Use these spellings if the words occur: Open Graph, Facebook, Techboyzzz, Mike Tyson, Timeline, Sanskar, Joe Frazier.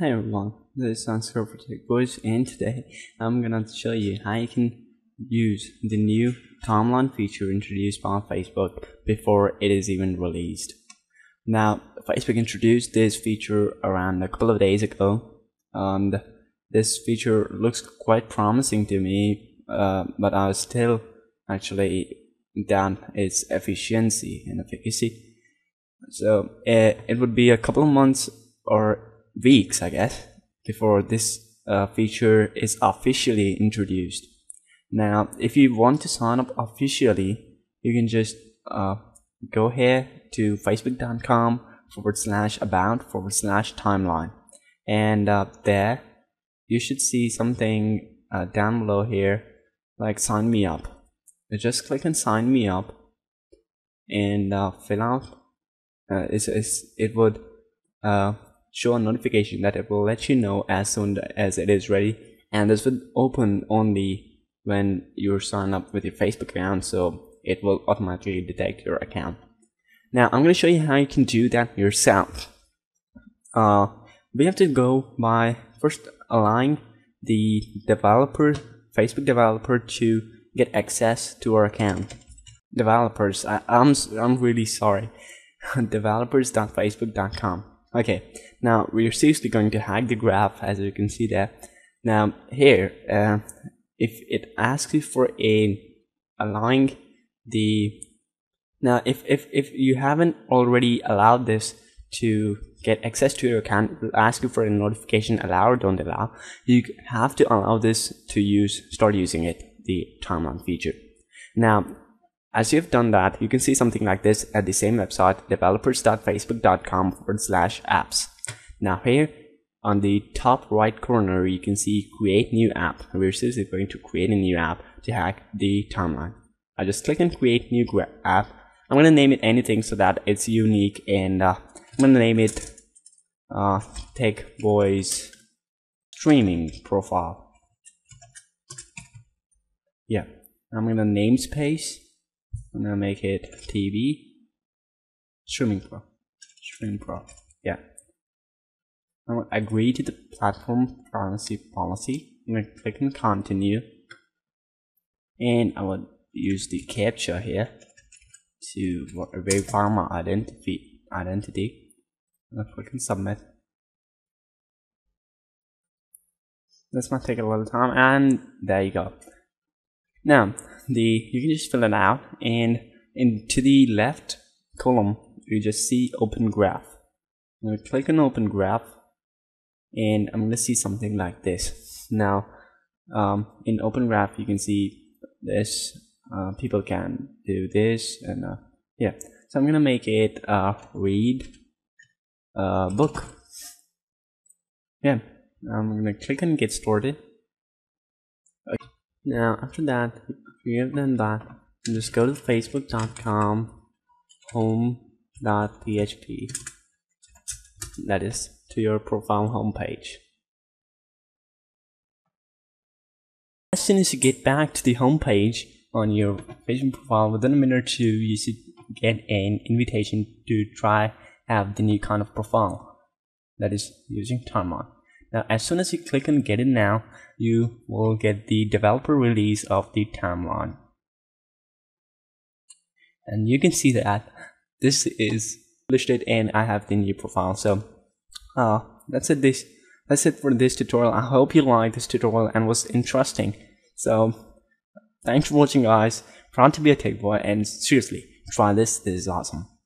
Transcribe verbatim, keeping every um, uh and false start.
Hi everyone, this is Sanskar for Techboyzzz, and today I'm gonna show you how you can use the new timeline feature introduced by Facebook before it is even released. Now, Facebook introduced this feature around a couple of days ago, and this feature looks quite promising to me, uh, but I still actually doubt its efficiency and efficacy. So it, it would be a couple of months or weeks, I guess, before this uh, feature is officially introduced. Now, if you want to sign up officially, you can just uh, go here to facebook.com forward slash about forward slash timeline, and uh, there you should see something uh, down below here like sign me up. You just click on sign me up and uh, fill out. Uh, it's, it's, it would uh, show a notification that it will let you know as soon as it is ready, and this will open only when you're signed up with your Facebook account, so it will automatically detect your account. Now I'm going to show you how you can do that yourself. Uh, we have to go by first allowing the developer, Facebook developer, to get access to our account. Developers, I, I'm, I'm really sorry, developers dot facebook dot com. Okay, now we're seriously going to hack the graph, as you can see there. Now here, uh, if it asks you for a allowing the, now if, if, if you haven't already allowed this to get access to your account, it will ask you for a notification, allow or don't allow. You have to allow this to use, start using it, the timeline feature. Now, as you've done that, you can see something like this at the same website, developers.facebook.com forward slash apps. Now here on the top right corner, you can see create new app. We're seriously going to create a new app to hack the timeline. I just click on create new app. I'm going to name it anything so that it's unique, and uh, I'm going to name it uh, Techboyzzz streaming profile. Yeah, I'm going to namespace. I'm gonna make it T V streaming pro, streaming pro. Yeah. I'm gonna agree to the platform privacy policy. I'm gonna click on continue, and I will use the captcha here to verify my identity. Identity. I'm gonna click on submit. This might take a little time, and there you go. Now, the you can just fill it out, and in to the left column you just see Open Graph. I'm going to click on Open Graph, and I'm going to see something like this. Now, um, in Open Graph you can see this. Uh, people can do this, and uh, yeah. So I'm going to make it uh, read uh, book. Yeah, I'm going to click on Get Started. Okay. Now after that, if you have done that, just go to facebook dot com home.php, that is to your profile homepage. As soon as you get back to the homepage on your Facebook profile, within a minute or two you should get an invitation to try have the new kind of profile that is using timeline. Now, as soon as you click on Get It Now, you will get the developer release of the timeline. And you can see that this is listed, and I have the new profile. So uh, that's it. This that's it for this tutorial. I hope you liked this tutorial and was interesting. So thanks for watching, guys. Proud to be a Techboyzzz, and seriously, try this. This is awesome.